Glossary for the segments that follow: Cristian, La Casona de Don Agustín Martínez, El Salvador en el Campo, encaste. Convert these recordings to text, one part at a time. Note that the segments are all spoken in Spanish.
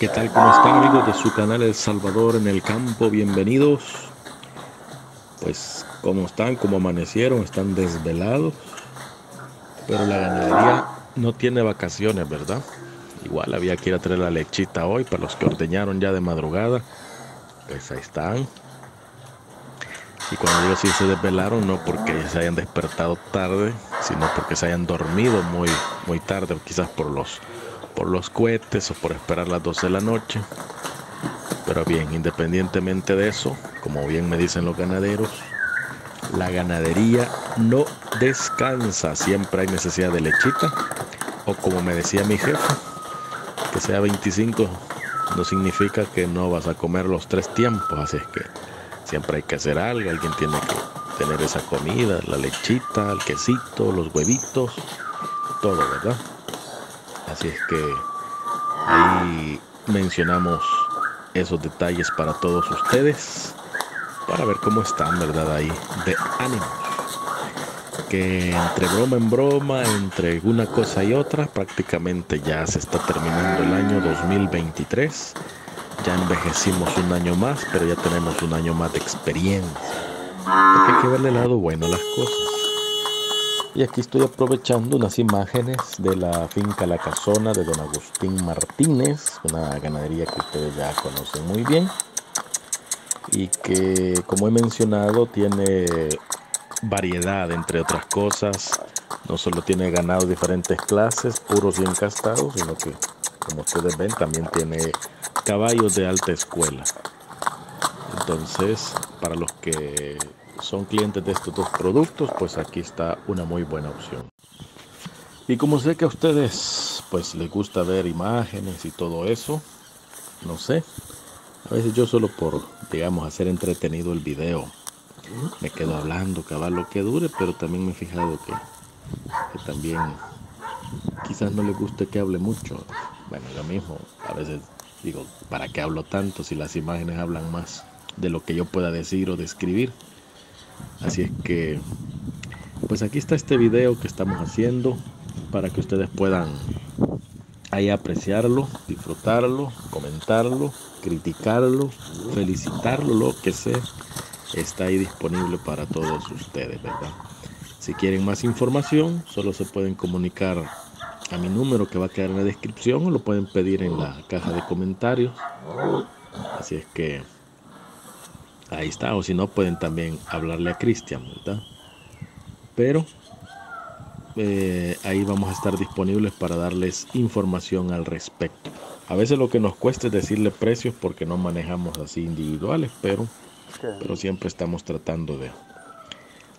¿Qué tal? ¿Cómo están, amigos de su canal El Salvador en el Campo? Bienvenidos. Pues, ¿cómo están? ¿Cómo amanecieron? ¿Están desvelados? Pero la ganadería no tiene vacaciones, ¿verdad? Igual había que ir a traer la lechita hoy para los que ordeñaron ya de madrugada. Pues ahí están. Y cuando digo si se desvelaron, no porque se hayan despertado tarde, sino porque se hayan dormido muy tarde, quizás por los cohetes o por esperar las 12 de la noche. Pero bien, independientemente de eso, como bien me dicen los ganaderos, la ganadería no descansa, siempre hay necesidad de lechita, o como me decía mi jefe, que sea 25 no significa que no vas a comer los tres tiempos, así es que siempre hay que hacer algo, alguien tiene que tener esa comida, la lechita, el quesito, los huevitos, todo, ¿verdad? Así es que ahí mencionamos esos detalles para todos ustedes, para ver cómo están, ¿verdad? Ahí de ánimo. Que entre broma en broma, entre una cosa y otra, prácticamente ya se está terminando el año 2023. Ya envejecimos un año más, pero ya tenemos un año más de experiencia. Porque hay que verle el lado bueno a las cosas. Y aquí estoy aprovechando unas imágenes de la finca La Casona de Don Agustín Martínez, una ganadería que ustedes ya conocen muy bien y que, como he mencionado, tiene variedad, entre otras cosas. No solo tiene ganado de diferentes clases, puros y encastados, sino que, como ustedes ven, también tiene caballos de alta escuela. Entonces, para los que son clientes de estos dos productos, pues aquí está una muy buena opción. Y como sé que a ustedes pues les gusta ver imágenes y todo eso, no sé, a veces yo solo por, digamos, hacer entretenido el video, me quedo hablando, cabal, lo que dure, pero también me he fijado que también quizás no les guste que hable mucho. Bueno, yo mismo a veces digo, ¿para qué hablo tanto si las imágenes hablan más de lo que yo pueda decir o describir? Así es que, pues aquí está este video que estamos haciendo para que ustedes puedan ahí apreciarlo, disfrutarlo, comentarlo, criticarlo, felicitarlo, lo que sea. Está ahí disponible para todos ustedes, ¿verdad? Si quieren más información, solo se pueden comunicar a mi número que va a quedar en la descripción, o lo pueden pedir en la caja de comentarios. Así es que ahí está, o si no pueden también hablarle a Cristian, ¿verdad? Pero ahí vamos a estar disponibles para darles información al respecto. A veces lo que nos cuesta es decirle precios porque no manejamos así individuales, pero siempre estamos tratando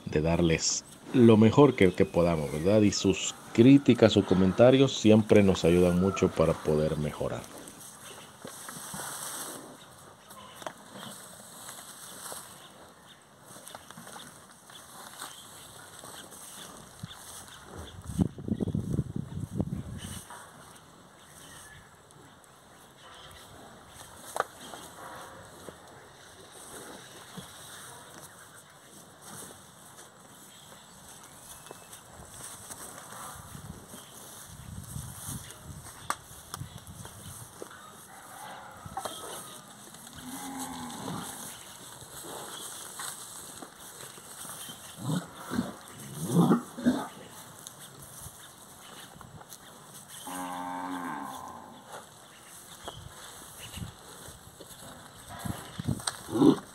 de darles lo mejor que podamos, ¿verdad? Y sus críticas o comentarios siempre nos ayudan mucho para poder mejorar. Ooh.